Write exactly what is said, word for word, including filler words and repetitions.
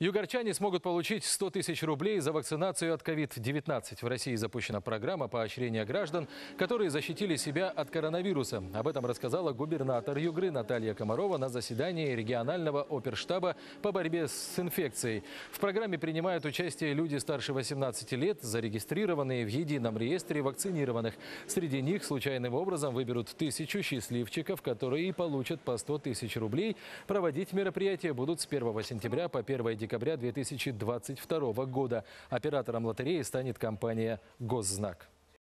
Югорчане смогут получить сто тысяч рублей за вакцинацию от ковид девятнадцать. В России запущена программа поощрения граждан, которые защитили себя от коронавируса. Об этом рассказала губернатор Югры Наталья Комарова на заседании регионального оперштаба по борьбе с инфекцией. В программе принимают участие люди старше восемнадцати лет, зарегистрированные в едином реестре вакцинированных. Среди них случайным образом выберут тысячу счастливчиков, которые и получат по сто тысяч рублей. Проводить мероприятия будут с первого сентября по первое декабря две тысячи двадцать второго года. Оператором лотереи станет компания «Гознак».